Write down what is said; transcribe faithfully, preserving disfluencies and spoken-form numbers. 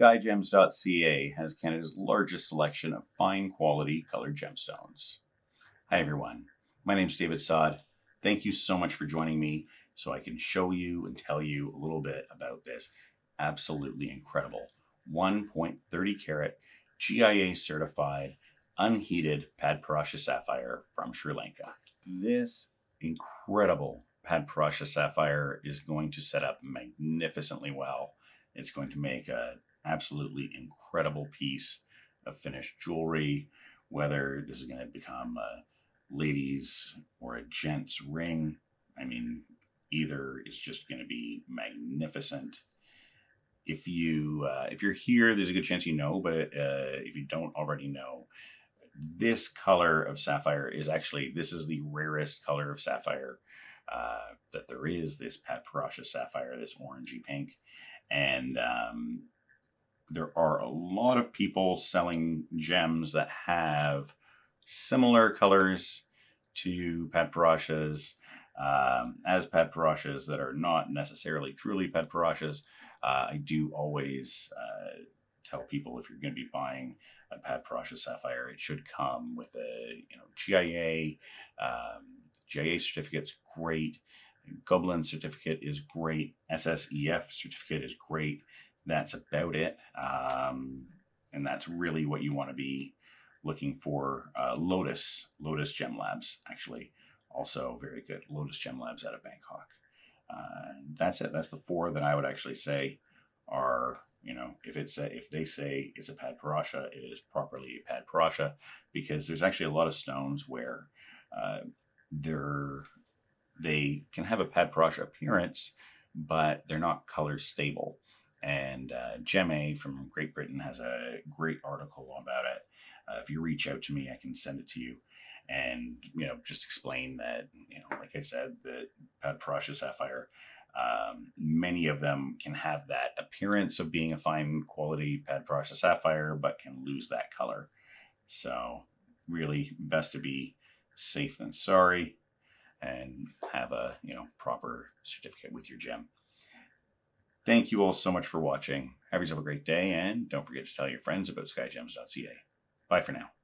Sky Gems dot C A has Canada's largest selection of fine quality colored gemstones. Hi everyone, my name's David Saad. Thank you so much for joining me so I can show you and tell you a little bit about this absolutely incredible one point three carat G I A certified unheated Padparadscha sapphire from Sri Lanka. This incredible Padparadscha sapphire is going to set up magnificently well. It's going to make an absolutely incredible piece of finished jewelry, whether this is going to become a ladies or a gent's ring. I mean, either is just going to be magnificent. If you uh, if you're here, there's a good chance you know, but uh, if you don't already know, this color of sapphire is actually, this is the rarest color of sapphire uh, that there is, this Padparadscha sapphire, this orangey pink. And um, there are a lot of people selling gems that have similar colors to Padparadzcha's, um, as Padparadzcha's that are not necessarily truly Padparadzcha's. Uh, I do always uh, tell people if you're going to be buying a Padparadscha sapphire, it should come with a you know G I A. Um, G I A certificate's great. Goblin certificate is great. S S E F certificate is great. That's about it. Um, and that's really what you want to be looking for. Uh, Lotus, Lotus Gem Labs, actually, also very good. Lotus Gem Labs out of Bangkok. Uh, that's it. That's the four that I would actually say are, you know, if it's a, if they say it's a Padparadscha, it is properly a Padparadscha, because there's actually a lot of stones where uh, they're They can have a Padparadscha appearance, but they're not color stable. And uh, Gem A from Great Britain has a great article about it. Uh, if you reach out to me, I can send it to you, and you know just explain that you know, like I said, the Padparadscha sapphire, um, many of them can have that appearance of being a fine quality Padparadscha sapphire, but can lose that color. So really, best to be safe than sorry, and have a you know proper certificate with your gem. Thank you all so much for watching. Have yourself a great day, and don't forget to tell your friends about Sky Gems dot C A. Bye for now.